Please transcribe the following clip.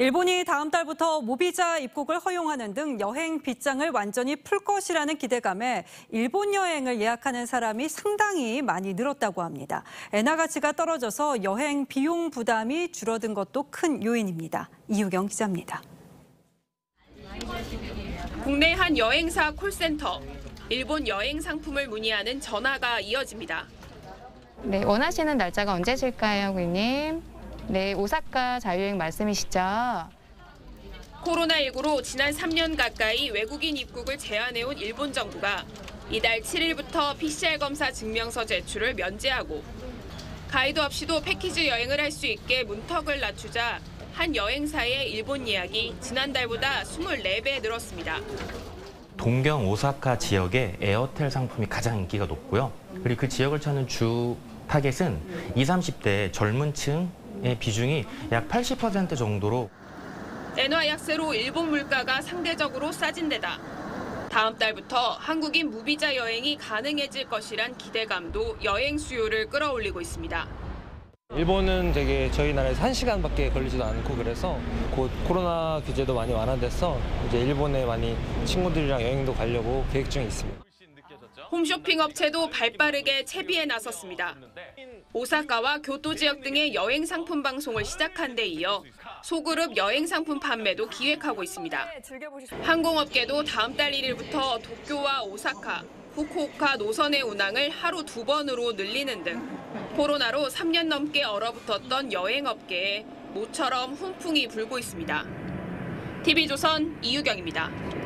일본이 다음 달부터 무비자 입국을 허용하는 등 여행 빗장을 완전히 풀 것이라는 기대감에 일본 여행을 예약하는 사람이 상당히 많이 늘었다고 합니다. 엔화 가치가 떨어져서 여행 비용 부담이 줄어든 것도 큰 요인입니다. 이유경 기자입니다. 국내 한 여행사 콜센터, 일본 여행 상품을 문의하는 전화가 이어집니다. 네, 원하시는 날짜가 언제실까요, 고객님? 네, 오사카 자유여행 말씀이시죠? 코로나19로 지난 3년 가까이 외국인 입국을 제한해온 일본 정부가 이달 7일부터 PCR 검사 증명서 제출을 면제하고 가이드 없이도 패키지 여행을 할 수 있게 문턱을 낮추자 한 여행사의 일본 예약이 지난달보다 24배 늘었습니다. 동경 오사카 지역의 에어텔 상품이 가장 인기가 높고요. 그리고 그 지역을 찾는 주 타겟은 20, 30대 젊은 층의 비중이 약 80% 정도로. 엔화 약세로 일본 물가가 상대적으로 싸진 데다 다음 달부터 한국인 무비자 여행이 가능해질 것이란 기대감도 여행 수요를 끌어올리고 있습니다. 일본은 되게 저희 나라에서 1시간밖에 걸리지도 않고 그래서 곧 코로나 규제도 많이 완화돼서 이제 일본에 많이 친구들이랑 여행도 가려고 계획 중에 있습니다. 홈쇼핑 업체도 발빠르게 채비에 나섰습니다. 오사카와 교토 지역 등의 여행 상품 방송을 시작한 데 이어 소그룹 여행 상품 판매도 기획하고 있습니다. 항공업계도 다음 달 1일부터 도쿄와 오사카, 후쿠오카 노선의 운항을 하루 2번으로 늘리는 등 코로나로 3년 넘게 얼어붙었던 여행업계에 모처럼 훈풍이 불고 있습니다. TV조선 이유경입니다.